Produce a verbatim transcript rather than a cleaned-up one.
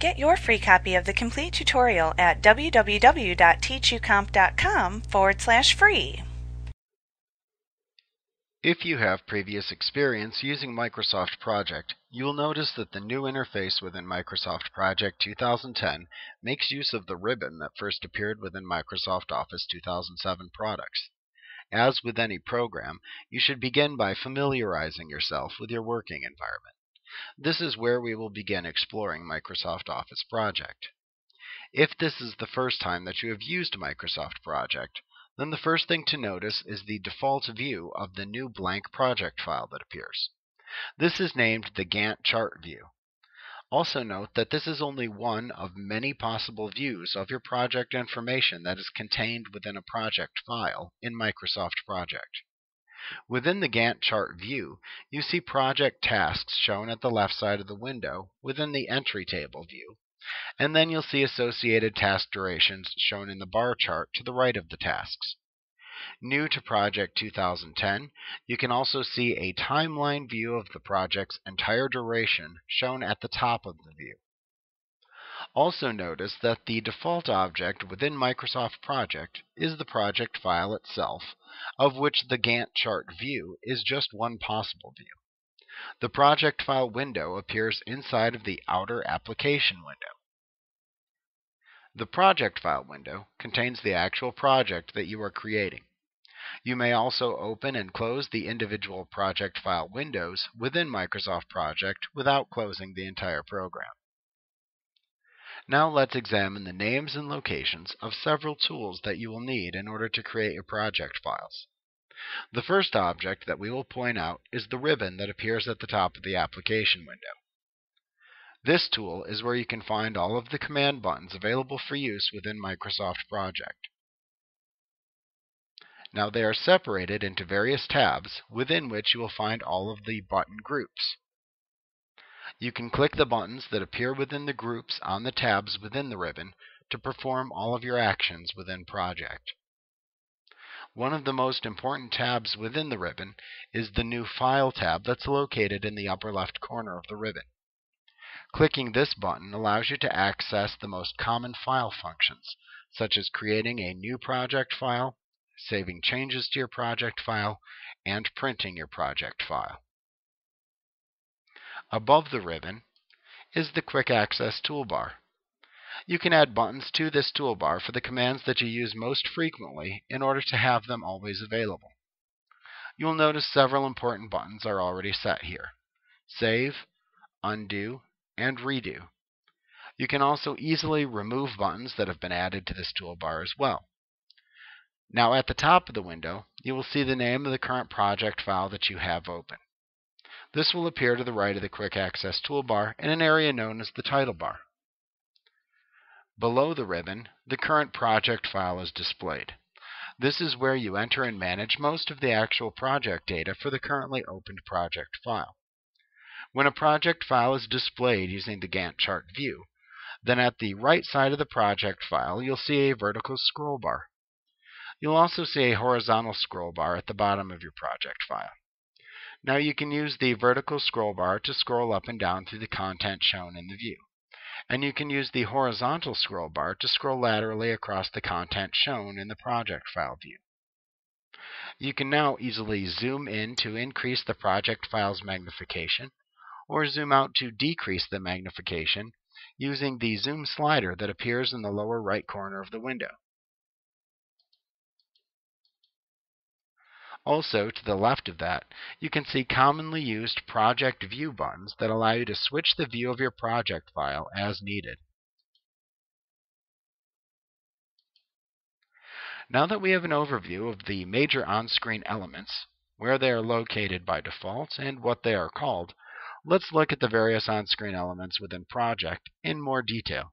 Get your free copy of the complete tutorial at www.teachucomp.com forward slash free. If you have previous experience using Microsoft Project, you will notice that the new interface within Microsoft Project twenty ten makes use of the ribbon that first appeared within Microsoft Office two thousand seven products. As with any program, you should begin by familiarizing yourself with your working environment. This is where we will begin exploring Microsoft Office Project. If this is the first time that you have used Microsoft Project, then the first thing to notice is the default view of the new blank project file that appears. This is named the Gantt chart view. Also note that this is only one of many possible views of your project information that is contained within a project file in Microsoft Project. Within the Gantt chart view, you see project tasks shown at the left side of the window within the entry table view, and then you'll see associated task durations shown in the bar chart to the right of the tasks. New to Project twenty ten, you can also see a timeline view of the project's entire duration shown at the top of the view. Also notice that the default object within Microsoft Project is the project file itself, of which the Gantt chart view is just one possible view. The project file window appears inside of the outer application window. The project file window contains the actual project that you are creating. You may also open and close the individual project file windows within Microsoft Project without closing the entire program. Now let's examine the names and locations of several tools that you will need in order to create your project files. The first object that we will point out is the ribbon that appears at the top of the application window. This tool is where you can find all of the command buttons available for use within Microsoft Project. Now they are separated into various tabs within which you will find all of the button groups. You can click the buttons that appear within the groups on the tabs within the ribbon to perform all of your actions within Project. One of the most important tabs within the ribbon is the New File tab that's located in the upper left corner of the ribbon. Clicking this button allows you to access the most common file functions, such as creating a new project file, saving changes to your project file, and printing your project file. Above the ribbon is the Quick Access toolbar. You can add buttons to this toolbar for the commands that you use most frequently in order to have them always available. You will notice several important buttons are already set here: Save, Undo, and Redo. You can also easily remove buttons that have been added to this toolbar as well. Now at the top of the window, you will see the name of the current project file that you have open. This will appear to the right of the Quick Access toolbar in an area known as the title bar. Below the ribbon, the current project file is displayed. This is where you enter and manage most of the actual project data for the currently opened project file. When a project file is displayed using the Gantt chart view, then at the right side of the project file you'll see a vertical scroll bar. You'll also see a horizontal scroll bar at the bottom of your project file. Now you can use the vertical scroll bar to scroll up and down through the content shown in the view. And you can use the horizontal scroll bar to scroll laterally across the content shown in the project file view. You can now easily zoom in to increase the project file's magnification, or zoom out to decrease the magnification using the zoom slider that appears in the lower right corner of the window. Also, to the left of that, you can see commonly used project view buttons that allow you to switch the view of your project file as needed. Now that we have an overview of the major on-screen elements, where they are located by default, and what they are called, let's look at the various on-screen elements within Project in more detail.